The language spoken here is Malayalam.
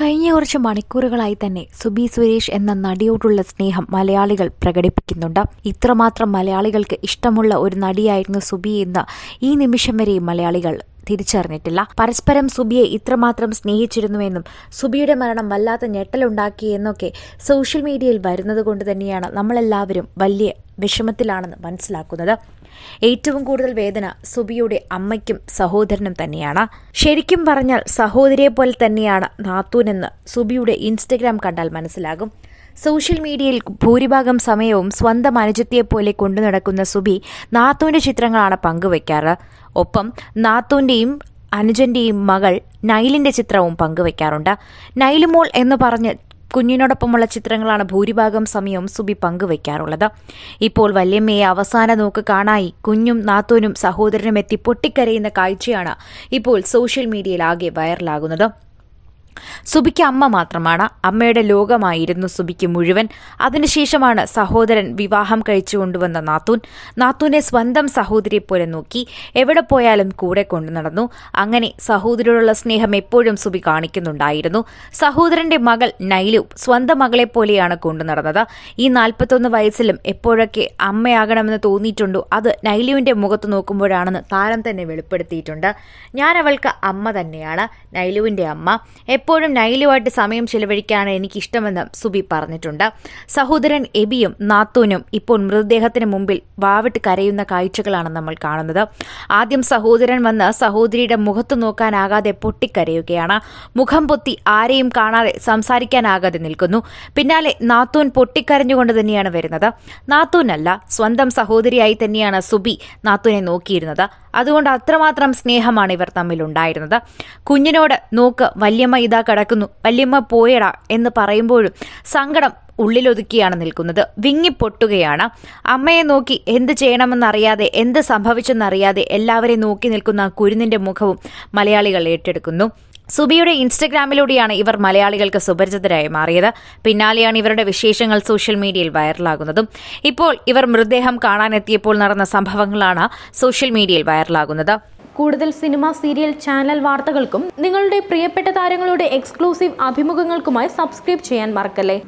കഴിഞ്ഞ കുറച്ച് മണിക്കൂറുകളായി തന്നെ സുബി സുരേഷ് എന്ന നടിയോടുള്ള സ്നേഹം മലയാളികൾ പ്രകടിപ്പിക്കുന്നുണ്ട്. ഇത്രമാത്രം മലയാളികൾക്ക് ഇഷ്ടമുള്ള ഒരു നടിയായിരുന്നു സുബി എന്ന് ഈ നിമിഷം വരെ മലയാളികൾ തിരിച്ചറിഞ്ഞിട്ടില്ല. പരസ്പരം സുബിയെ ഇത്രമാത്രം സ്നേഹിച്ചിരുന്നുവെന്നും സുബിയുടെ മരണം വല്ലാത്ത ഞെട്ടലുണ്ടാക്കിയെന്നൊക്കെ സോഷ്യൽ മീഡിയയിൽ വരുന്നത് കൊണ്ട് തന്നെയാണ് നമ്മളെല്ലാവരും വലിയ വിഷമത്തിലാണെന്ന് മനസ്സിലാക്കുന്നത്. ഏറ്റവും കൂടുതൽ വേദന സുബിയുടെ അമ്മയ്ക്കും സഹോദരനും തന്നെയാണ്. ശരിക്കും പറഞ്ഞാൽ സഹോദരിയെ പോലെ തന്നെയാണ് നാത്തൂനെന്ന് സുബിയുടെ ഇൻസ്റ്റഗ്രാം കണ്ടാൽ മനസ്സിലാകും. സോഷ്യൽ മീഡിയയിൽ ഭൂരിഭാഗം സമയവും സ്വന്തം അനുജത്തിയെപ്പോലെ കൊണ്ടു നടക്കുന്ന സുബി നാത്തൂന്റെ ചിത്രങ്ങളാണ് പങ്കുവയ്ക്കാറ്. ഒപ്പം നാത്തൂന്റെയും അനുജന്റെയും മകൾ നൈലിന്റെ ചിത്രവും പങ്കുവയ്ക്കാറുണ്ട്. നൈലുമോൾ എന്ന് പറഞ്ഞ് കുഞ്ഞിനോടൊപ്പമുള്ള ചിത്രങ്ങളാണ് ഭൂരിഭാഗം സമയവും സുബി പങ്കുവയ്ക്കാറുള്ളത്. ഇപ്പോൾ വല്യമ്മയെ അവസാന നോക്ക് കാണായി കുഞ്ഞും നാത്തൂനും സഹോദരനും എത്തി പൊട്ടിക്കരയുന്ന കാഴ്ചയാണ് ഇപ്പോൾ സോഷ്യൽ മീഡിയയിൽ ആകെ വൈറലാകുന്നത്. സുബിക്ക് അമ്മ മാത്രമാണ്, അമ്മയുടെ ലോകമായിരുന്നു സുബിക്ക് മുഴുവൻ. അതിനുശേഷമാണ് സഹോദരൻ വിവാഹം കഴിച്ചു കൊണ്ടുവന്ന നാത്തൂൻ. നാത്തൂനെ സ്വന്തം സഹോദരിയെ പോലെ നോക്കി, എവിടെ പോയാലും കൂടെ കൊണ്ടു നടന്നു. അങ്ങനെ സഹോദരിയോടുള്ള സ്നേഹം എപ്പോഴും സുബി കാണിക്കുന്നുണ്ടായിരുന്നു. സഹോദരന്റെ മകൾ നൈലു സ്വന്തം മകളെ പോലെയാണ് കൊണ്ടു നടന്നത്. ഈ 41 വയസ്സിലും എപ്പോഴൊക്കെ അമ്മയാകണമെന്ന് തോന്നിയിട്ടുണ്ടോ അത് നൈലുവിന്റെ മുഖത്ത് നോക്കുമ്പോഴാണെന്ന് താരം തന്നെ വെളിപ്പെടുത്തിയിട്ടുണ്ട്. ഞാൻ അവൾക്ക് അമ്മ തന്നെയാണ്, നൈലുവിന്റെ അമ്മ. എപ്പോഴും നൈലുമായിട്ട് സമയം ചെലവഴിക്കാനാണ് എനിക്കിഷ്ടമെന്ന് സുബി പറഞ്ഞിട്ടുണ്ട്. സഹോദരൻ എബിയും നാത്തൂനും ഇപ്പോൾ മൃതദേഹത്തിന് മുമ്പിൽ വാവിട്ട് കരയുന്ന കാഴ്ചകളാണ് നമ്മൾ കാണുന്നത്. ആദ്യം സഹോദരൻ വന്ന് സഹോദരിയുടെ മുഖത്ത് നോക്കാനാകാതെ പൊട്ടിക്കരയുകയാണ്. മുഖം പൊത്തി ആരെയും കാണാതെ സംസാരിക്കാനാകാതെ നിൽക്കുന്നു. പിന്നാലെ നാത്തൂൻ പൊട്ടിക്കരഞ്ഞുകൊണ്ട് തന്നെയാണ് വരുന്നത്. നാത്തൂനല്ല, സ്വന്തം സഹോദരിയായി തന്നെയാണ് സുബി നാത്തൂനെ നോക്കിയിരുന്നത്. അതുകൊണ്ട് അത്രമാത്രം സ്നേഹമാണ് ഇവർ തമ്മിലുണ്ടായിരുന്നത്. കുഞ്ഞിനോട് നോക്ക്, വല്യമ്മ ഇതാ കിടക്കുന്നു, വല്യമ്മ പോയടാ എന്ന് പറയുമ്പോഴും സങ്കടം ഉള്ളിലൊതുക്കിയാണ് നിൽക്കുന്നത്. വിങ്ങിപ്പൊട്ടുകയാണ്. അമ്മയെ നോക്കി എന്ത് ചെയ്യണമെന്നറിയാതെ, എന്ത് സംഭവിച്ചെന്നറിയാതെ എല്ലാവരെയും നോക്കി നിൽക്കുന്ന കുരുന്നിന്റെ മുഖവും മലയാളികൾ ഏറ്റെടുക്കുന്നു. സുബിയുടെ ഇൻസ്റ്റഗ്രാമിലൂടെയാണ് ഇവർ മലയാളികൾക്ക് സുപരിചിതരായി മാറിയത്. പിന്നാലെയാണ് ഇവരുടെ വിശേഷങ്ങൾ സോഷ്യൽ മീഡിയയിൽ വൈറലാകുന്നതും. ഇപ്പോൾ ഇവർ മൃതദേഹം കാണാനെത്തിയപ്പോൾ നടന്ന സംഭവങ്ങളാണ് സോഷ്യൽ മീഡിയയിൽ വൈറലാകുന്നത്. കൂടുതൽ സിനിമ, സീരിയൽ, ചാനൽ വാർത്തകൾക്കും നിങ്ങളുടെ പ്രിയപ്പെട്ട താരങ്ങളുടെ എക്സ്ക്ലൂസീവ് അഭിമുഖങ്ങൾക്കുമായി സബ്സ്ക്രൈബ് ചെയ്യാൻ മറക്കല്ലേ.